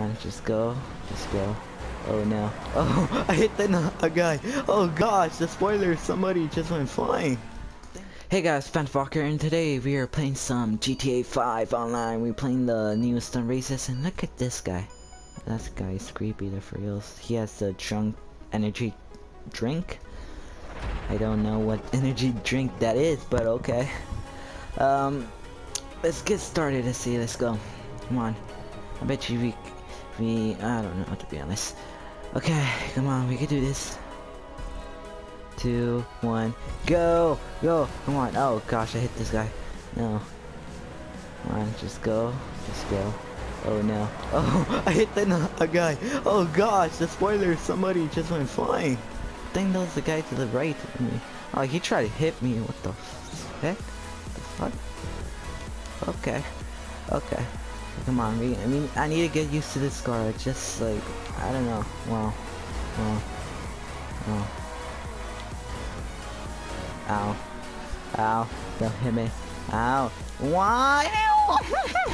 Alright, just go. Just go. Oh no. Oh, I hit a guy. Oh gosh, the spoiler, somebody just went flying. Hey guys, PhantomHawk, and today we are playing some GTA 5 online. We're playing the new stunt races, and look at this guy. That guy's creepy, the for reals. He has the drunk energy drink. I don't know what energy drink that is, but okay. Let's get started. Let's see. Let's go. Come on. I bet you we I don't know, to be honest. Okay, come on. We can do this. 2, 1, go, go, come on. Oh gosh, I hit this guy. No, come on, just go, just go. Oh no. Oh, I hit a guy. Oh gosh, the spoiler, somebody just went flying. I think that was the guy to the right of me. Oh, he tried to hit me. What the heck? The fuck? Okay, okay, come on. I mean, I need to get used to this car. Just like, I don't know. Wow, wow, wow. Ow. Ow. Don't hit me. Ow. Why?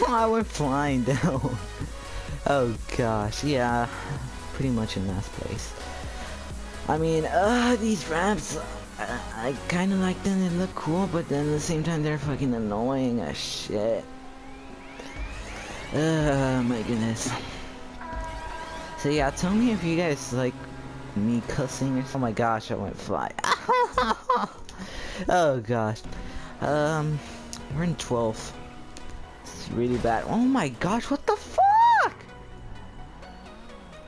I went flying down. Oh gosh. Yeah. Pretty much in last place. I mean, these ramps. I kind of like them. They look cool, but then at the same time, they're fucking annoying as shit. My goodness. So yeah, tell me if you guys like me cussing or something. Oh my gosh, I went fly. Oh gosh, we're in 12th. It's really bad. Oh my gosh, what the fuck?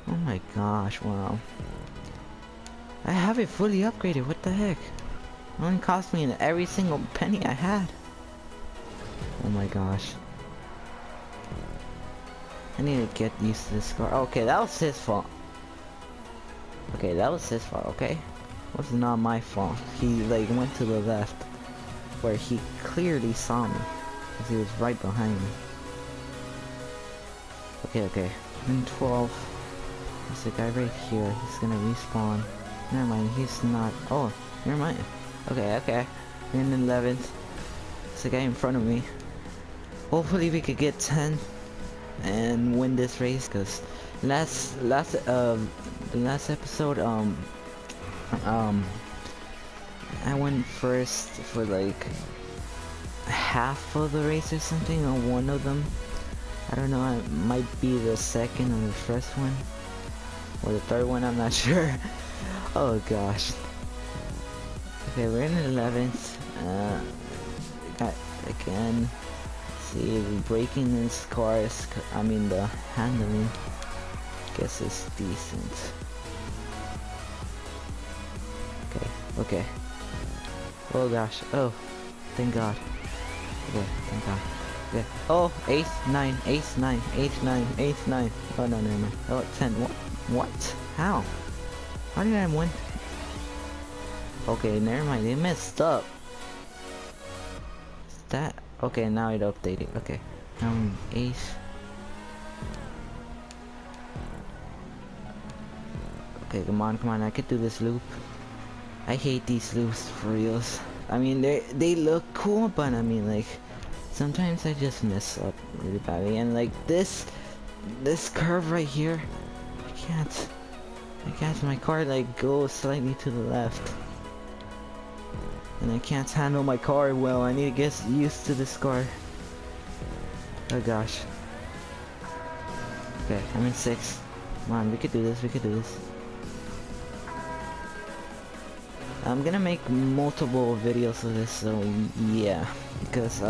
Oh my gosh, wow. I have it fully upgraded. What the heck? It only cost me every single penny I had. Oh my gosh. I need to get used to this car. Okay, that was his fault. Okay, that was his fault. Okay. Was not my fault. He like went to the left where he clearly saw me because he was right behind me. Okay, okay. In 12. There's a guy right here. He's gonna respawn. Never mind, he's not. Oh, never mind. Okay, okay. We're in 11th. There's a guy in front of me. Hopefully we could get 10 and win this race, because last episode I went first for like half of the race or something, or one of them. I don't know, it might be the second or the first one, or the third one, I'm not sure. Oh gosh. Okay, we're in 11th. Again, let's see, we're breaking this car. I mean, the handling, I guess it's decent. Okay. Oh gosh. Oh, thank God. Okay, thank God. Okay. Oh, 8, 9, 8, 9, 8, 9, 8, 9. Oh no, no, no. Oh, 10. What? What? How? How did I win? Okay, never mind. They messed up. Is that? Okay, now it updated. Okay. Now I'm 8th. Okay, come on, come on. I could do this loop. I hate these loops for reals. I mean, they look cool, but I mean, like, sometimes I just mess up really badly. And like this curve right here, I can't. My car like goes slightly to the left, and I can't handle my car well. I need to get used to this car. Oh gosh. Okay, I'm in 6th. Come on, we could do this. We could do this. I'm gonna make multiple videos of this, so yeah, because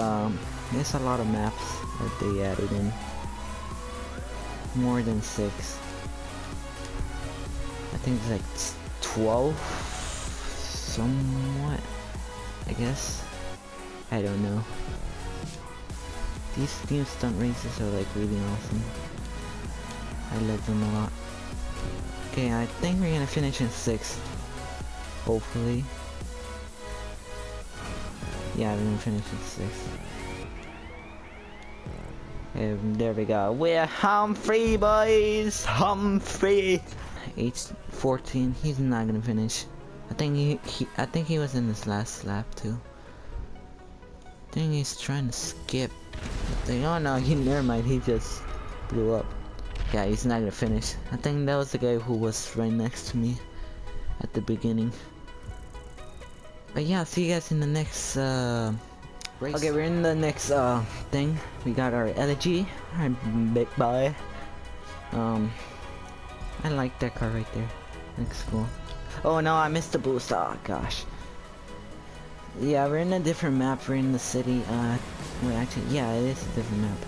there's a lot of maps that they added in, more than 6. I think it's like 12, somewhat, I guess. I don't know. These new stunt races are like really awesome. I love them a lot. Okay, I think we're gonna finish in 6th. Hopefully. Yeah, I'm gonna finish at 6th. And there we go. We're Humphrey, boys! Humphrey! Age 14. He's not gonna finish. I think he was in his last lap too. I think he's trying to skip. Oh no, never mind. He just blew up. Yeah, he's not gonna finish. I think that was the guy who was right next to me at the beginning. But yeah, I'll see you guys in the next race. Okay, we're in the next thing. We got our elegy. Alright, big boy. I like that car right there. Looks cool. Oh no, I missed the boost. Oh gosh. Yeah, we're in a different map. We're in the city. Wait, actually, yeah, it is a different map.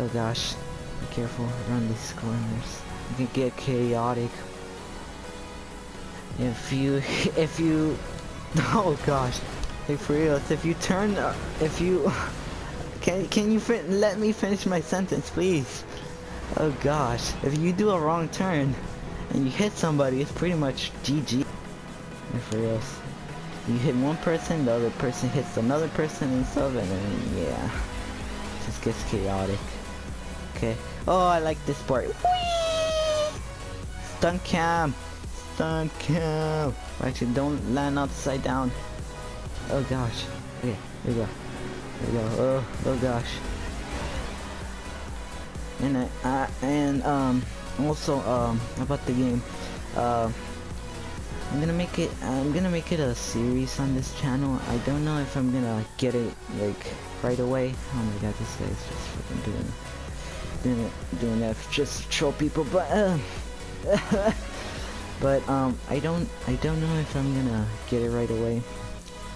Oh gosh. Be careful around these corners. It can get chaotic. If you, oh gosh, like for real, if you turn, if you, can you let me finish my sentence, please? Oh gosh, if you do a wrong turn and you hit somebody, it's pretty much GG. Like for real, you hit one person, the other person hits another person and stuff, and then yeah, it just gets chaotic. Okay. Oh, I like this part. Whee! Stunt cam. Stunt cam. Actually, don't land upside down. Oh gosh. Okay, here we go. Here we go. Oh gosh. And also about the game. I'm gonna make it a series on this channel. I don't know if I'm gonna get it like right away. Oh my god, this guy is just freaking doing that just to troll people, but but I don't know if I'm gonna get it right away,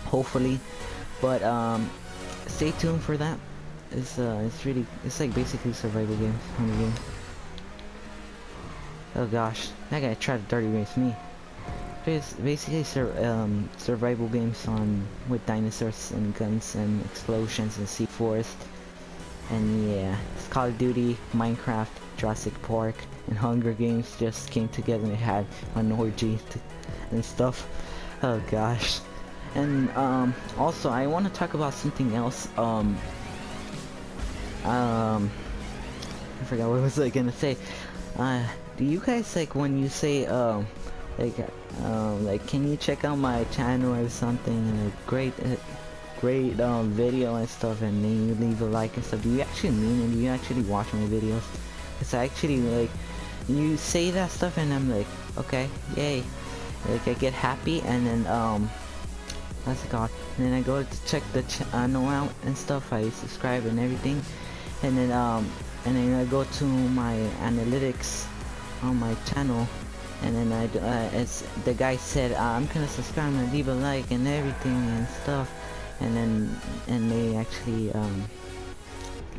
hopefully, but stay tuned for that. It's like basically survival games, Hunger Games. Oh gosh, that guy tried to dirty race me. It's basically survival games with dinosaurs and guns and explosions and sea forest. And yeah, it's Call of Duty, Minecraft, Jurassic Park, and Hunger Games just came together and had an orgy and stuff. Oh gosh. And also I want to talk about something else. I forgot what was I gonna say. Do you guys like when you say like can you check out my channel or something, and like great video and stuff, and then you leave a like and stuff? Do you actually mean it? Do you actually watch my videos? Because I actually like, you say that stuff and I'm like, okay, yay, like I get happy, and then what's it called, and then I go to check the channel out and stuff, I subscribe and everything, and then I go to my analytics on my channel, and then I as the guy said, I'm gonna subscribe and leave a like and everything and stuff, and they actually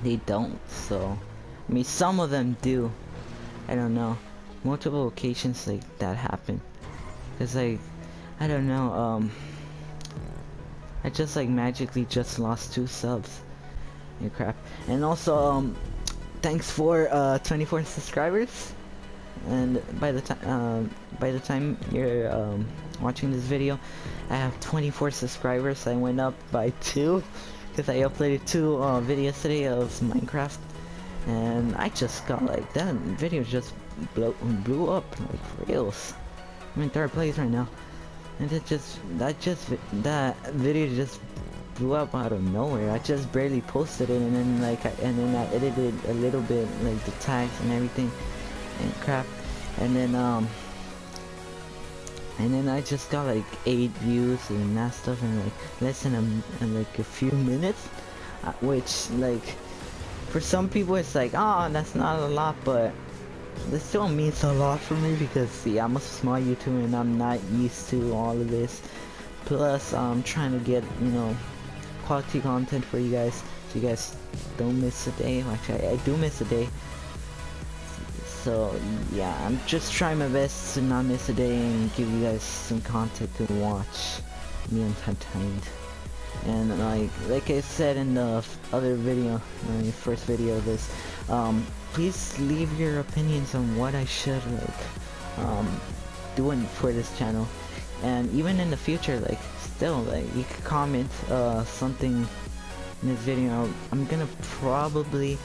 they don't. So I mean, some of them do, I don't know, multiple occasions like that happen. It's like, I don't know, I just like magically just lost 2 subs and crap. And also thanks for 24 subscribers, and by the time you're watching this video, I have 24 subscribers. I went up by 2 because I uploaded 2 videos today of Minecraft, and I just got like that video just blew up like for reals. I'm in 3rd place right now, and that video just blew up out of nowhere. I just barely posted it, and then I edited a little bit, like the tags and everything and crap, and then I just got like 8 views and that stuff, and like less than like a few minutes, which like for some people it's like, oh, that's not a lot, but this still means a lot for me, because see, I'm a small YouTuber and I'm not used to all of this, plus I'm trying to get, you know, quality content for you guys, so you guys don't miss a day. Actually, I do miss a day. So yeah, I'm just trying my best to not miss a day and give you guys some content to watch, me entertained. And like I said in the other video, my first video of this, please leave your opinions on what I should like doing for this channel, and even in the future, like still, like you could comment something in this video. I'm gonna probably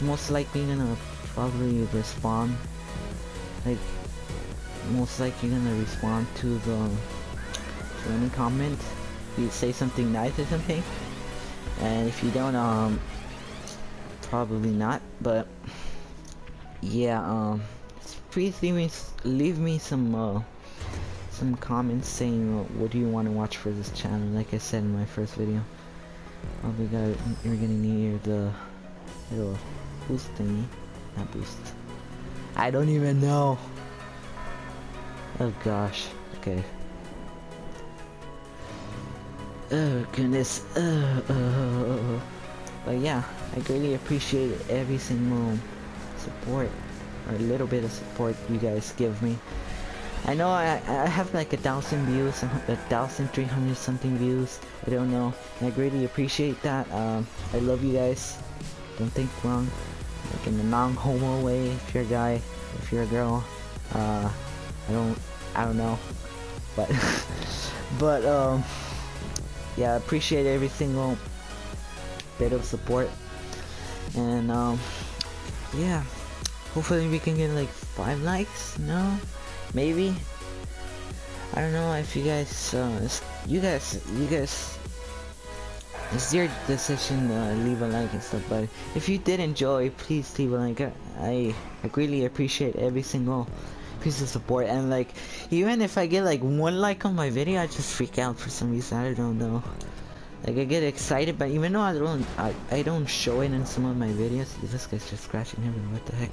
most likely gonna probably respond, like most likely gonna respond to any comment. You say something nice or something, and if you don't, probably not, but yeah, please leave me some comments saying what do you want to watch for this channel. Like I said in my first video, we're getting near the little boost thingy. Not boost. I don't even know. Oh gosh. Okay. Oh goodness. But yeah, I greatly appreciate every single support or a little bit of support you guys give me. I know I have like 1,000 views, 1,300 something views. I don't know. And I greatly appreciate that. I love you guys. Don't think wrong. Like in the non-homo way, if you're a guy, if you're a girl, I don't know, but but yeah, I appreciate every single bit of support, and yeah, hopefully we can get like 5 likes. No, maybe, I don't know. If you guys you guys it's your decision to leave a like and stuff, but if you did enjoy, please leave a like. I greatly appreciate every single piece of support, and like even if I get like 1 like on my video, I just freak out for some reason. I don't know, like I get excited, but even though I don't show it in some of my videos. This guy's just scratching him, what the heck.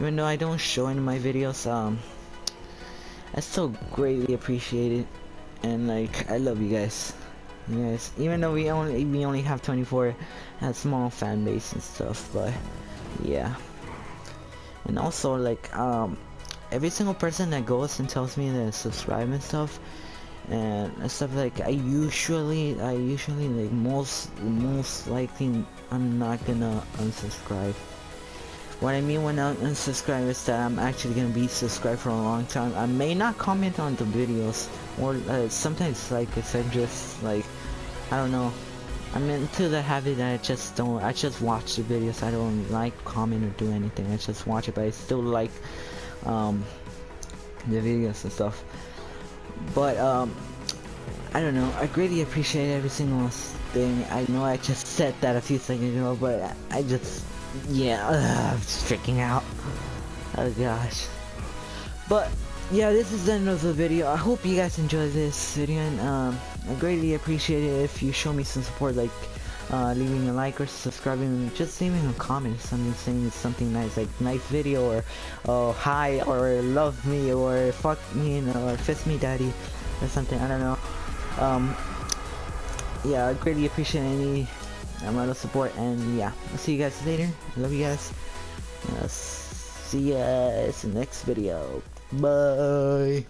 Even though I don't show it in my videos, I still greatly appreciate it, and like I love you guys. Yes, even though we only have 24, a small fan base and stuff, but yeah. And also like every single person that goes and tells me to subscribe and stuff like I usually like most likely I'm not gonna unsubscribe. What I mean when I unsubscribe is that I'm actually gonna be subscribed for a long time. I may not comment on the videos, or sometimes like it's just like, I don't know. I'm into the habit that I just watch the videos. I don't like comment or do anything. I just watch it, but I still like the videos and stuff. But I don't know. I greatly appreciate every single thing. I know I just said that a few seconds ago, but I just. Yeah, I'm just freaking out. Oh gosh. But yeah, this is the end of the video. I hope you guys enjoyed this video, and I greatly appreciate it if you show me some support, like leaving a like or subscribing, just leaving a comment, something saying something nice, like nice video, or oh hi, or love me, or fuck me, you know, or fist me daddy or something, I don't know. Yeah, I greatly appreciate any amount of support, and yeah, I'll see you guys later. I love you guys. See you guys in the next video. Bye.